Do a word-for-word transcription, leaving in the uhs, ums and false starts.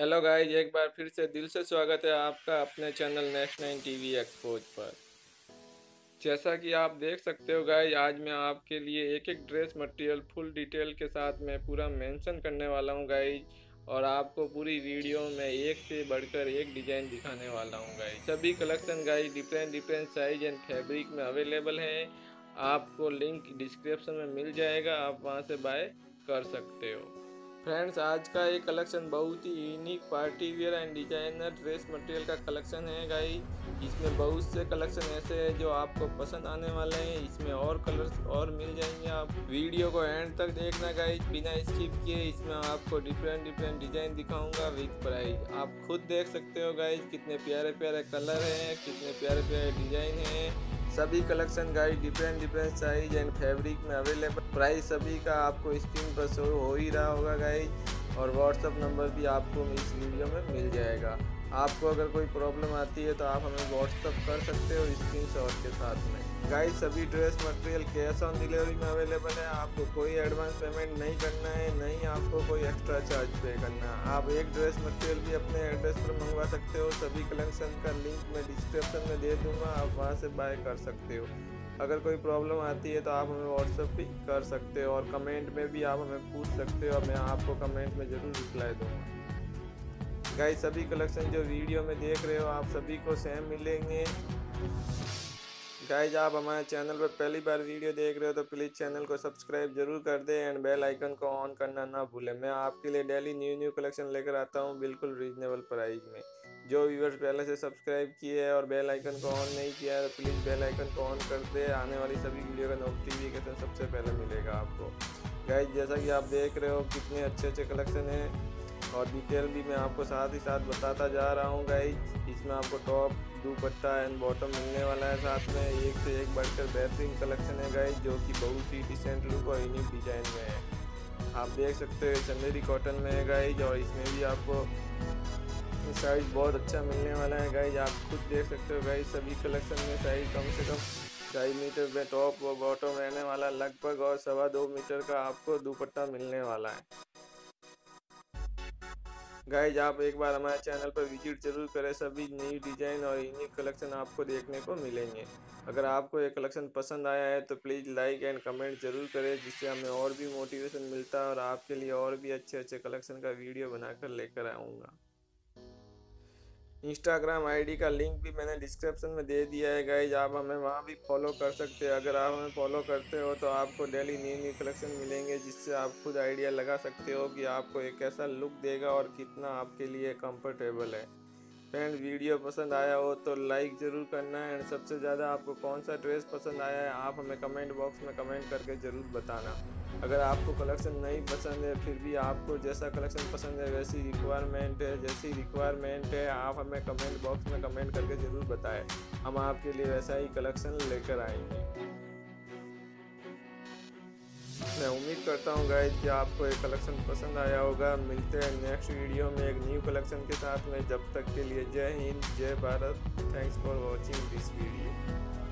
Hello guys, एक बार फिर से दिल से स्वागत है आपका अपने चैनल नेश नाइन टीवी एक्सपोज पर। जैसा कि आप देख सकते हो गाइज, आज मैं आपके लिए एक एक ड्रेस मटेरियल फुल डिटेल के साथ मैं पूरा मेंशन करने वाला हूं गाइज, और आपको पूरी वीडियो में एक से बढ़कर एक डिज़ाइन दिखाने वाला हूं गाइज। सभी collection guys different different size and fabric में अवेलेबल है। आपको लिंक डिस्क्रिप्शन में मिल जाएगा, आप वहाँ से बाय कर सकते हो। फ्रेंड्स, आज का ये कलेक्शन बहुत ही unique party wear and designer dress material का कलेक्शन है गाइस। इसमें बहुत से कलेक्शन ऐसे हैं जो आपको पसंद आने वाले हैं। इसमें और कलर्स और मिल जाएंगे। आप वीडियो को एंड तक देखना गाइस, बिना स्किप किए। इसमें आपको डिफरेंट डिफरेंट डिज़ाइन दिखाऊंगा विद प्राइस। आप खुद देख सकते हो गाइस, कितने प्यारे प्यारे कलर हैं, कितने प्यारे प्यारे डिज़ाइन हैं। सभी collection guide different different size and fabric में अवेलेबल। प्राइस सभी का आपको स्क्रीन पर शो हो ही रहा होगा गाइज, और व्हाट्सअप नंबर भी आपको इस वीडियो में मिल जाएगा। आपको अगर कोई प्रॉब्लम आती है तो आप हमें व्हाट्सअप कर सकते हो स्क्रीन शॉट के साथ में। गाइज, सभी dress material cash on delivery में अवेलेबल है। आपको कोई एडवांस पेमेंट नहीं करना है, नहीं आपको कोई एक्स्ट्रा चार्ज पे करना। आप एक ड्रेस मटेरियल भी अपने एड्रेस पर मंगवा सकते हो। सभी कलेक्शन का लिंक मैं डिस्क्रिप्शन में दे दूँगा, आप वहाँ से बाय कर सकते हो। अगर कोई प्रॉब्लम आती है तो आप हमें व्हाट्सएप भी कर सकते हो, और कमेंट में भी आप हमें पूछ सकते हो। मैं आपको कमेंट में ज़रूर रिप्लाई दूँगा। गाइस, सभी कलेक्शन जो वीडियो में देख रहे हो आप सभी को सेम मिलेंगे। गाइस, आप हमारे चैनल पर पहली बार वीडियो देख रहे हो तो प्लीज़ चैनल को सब्सक्राइब जरूर कर दें एंड बेल आइकन को ऑन करना ना भूलें। मैं आपके लिए डेली न्यू न्यू कलेक्शन लेकर आता हूं बिल्कुल रीजनेबल प्राइस में। जो व्यूअर्स पहले से सब्सक्राइब किए हैं और बेल आइकन को ऑन नहीं किया है तो प्लीज़ बेल आइकन को ऑन कर दे। आने वाली सभी वीडियो का नोटिफिकेशन सबसे पहले मिलेगा आपको। गाइस, जैसा कि आप देख रहे हो कितने अच्छे अच्छे कलेक्शन हैं, और डिटेल भी मैं आपको साथ ही साथ बताता जा रहा हूँ गाइस। इसमें आपको टॉप, दुपट्टा एंड बॉटम मिलने वाला है। साथ में एक से एक बढ़कर बेहतरीन कलेक्शन है गाइस, जो कि बहुत ही डिसेंट लुक और यूनिक डिज़ाइन में है। आप देख सकते हो चंदेरी कॉटन में है गाइस, और इसमें भी आपको साइज बहुत अच्छा मिलने वाला है गाइज। आप खुद देख सकते हो गाइज, सभी कलेक्शन में साइज कम से कम ढाई मीटर में टॉप और बॉटम रहने वाला लगभग, और सवा दो मीटर का आपको दुपट्टा मिलने वाला है गाइज। आप एक बार हमारे चैनल पर विजिट जरूर करें, सभी न्यू डिज़ाइन और यूनिक कलेक्शन आपको देखने को मिलेंगे। अगर आपको ये कलेक्शन पसंद आया है तो प्लीज़ लाइक एंड कमेंट जरूर करें, जिससे हमें और भी मोटिवेशन मिलता है और आपके लिए और भी अच्छे अच्छे कलेक्शन का वीडियो बनाकर लेकर आऊँगा। इंस्टाग्राम आईडी का लिंक भी मैंने डिस्क्रिप्शन में दे दिया है गाइज, आप हमें वहाँ भी फॉलो कर सकते हैं। अगर आप हमें फॉलो करते हो तो आपको डेली न्यू न्यू कलेक्शन मिलेंगे, जिससे आप खुद आइडिया लगा सकते हो कि आपको एक कैसा लुक देगा और कितना आपके लिए कंफर्टेबल है। फ्रेंड, वीडियो पसंद आया हो तो लाइक ज़रूर करना है, एंड सबसे ज़्यादा आपको कौन सा ड्रेस पसंद आया है आप हमें कमेंट बॉक्स में कमेंट करके ज़रूर बताना। अगर आपको कलेक्शन नहीं पसंद है, फिर भी आपको जैसा कलेक्शन पसंद है वैसी रिक्वायरमेंट है जैसी रिक्वायरमेंट है आप हमें कमेंट बॉक्स में कमेंट करके ज़रूर बताएं। हम आपके लिए वैसा ही कलेक्शन लेकर आएंगे। मैं उम्मीद करता हूँ गाइज कि आपको ये कलेक्शन पसंद आया होगा। मिलते हैं नेक्स्ट वीडियो में एक न्यू कलेक्शन के साथ में। जब तक के लिए जय हिंद, जय Bharat. Thanks for watching this video.